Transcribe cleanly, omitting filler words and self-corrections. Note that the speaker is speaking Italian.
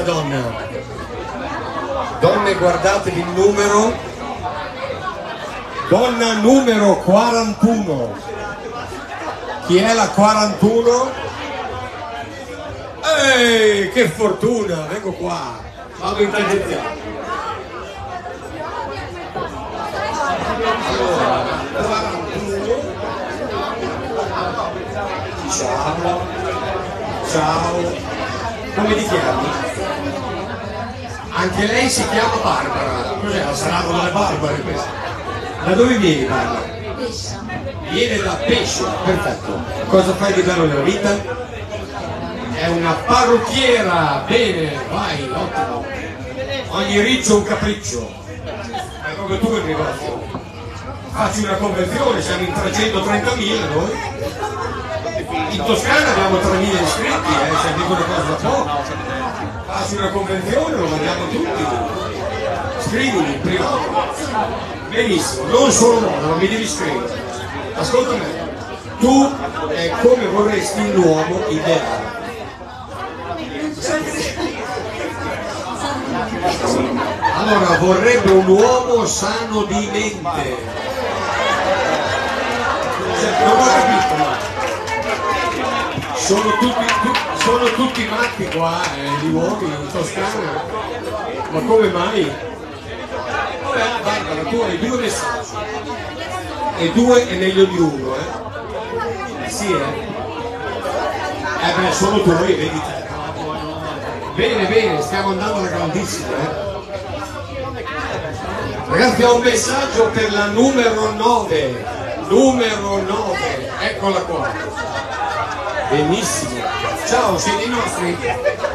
donna. Donne, guardatevi il numero. Donna numero 41. Chi è la 41? Ehi, che fortuna, vengo qua. Vado in tangenziale. Allora, 41. Ciao. Ciao. Come ti chiami? Anche lei si chiama Barbara. Cos'è? La strada delle Barbare questa? Da dove vieni, Barbara? Pescia. Viene da Pescia, perfetto. Cosa fai di bello nella vita? È una parrucchiera, bene, vai, ottimo. Ogni riccio un capriccio. È proprio tu il negozio. Facci una conversione, siamo in 330.000 noi. In Toscana abbiamo 3.000 iscritti, se dico una cosa da poco. Faccio una convenzione, lo mandiamo tutti. Scrivimi in privato. Benissimo, non solo no, non mi devi scrivere. Ascolta me, tu come vorresti l'uomo ideale? Allora, vorrebbe un uomo sano di mente. Cioè, non ho capito, ma... Sono tutti matti qua, gli uomini in Toscana, ma come mai? Vabbè, Barbara, tu hai due messaggi, e due è meglio di uno, eh? Sì, beh, sono tuoi, vedi te. Bene, bene, stiamo andando alla grandissima, Ragazzi, ho un messaggio per la numero 9, eccola qua. Benissimo, ciao, siete i nostri?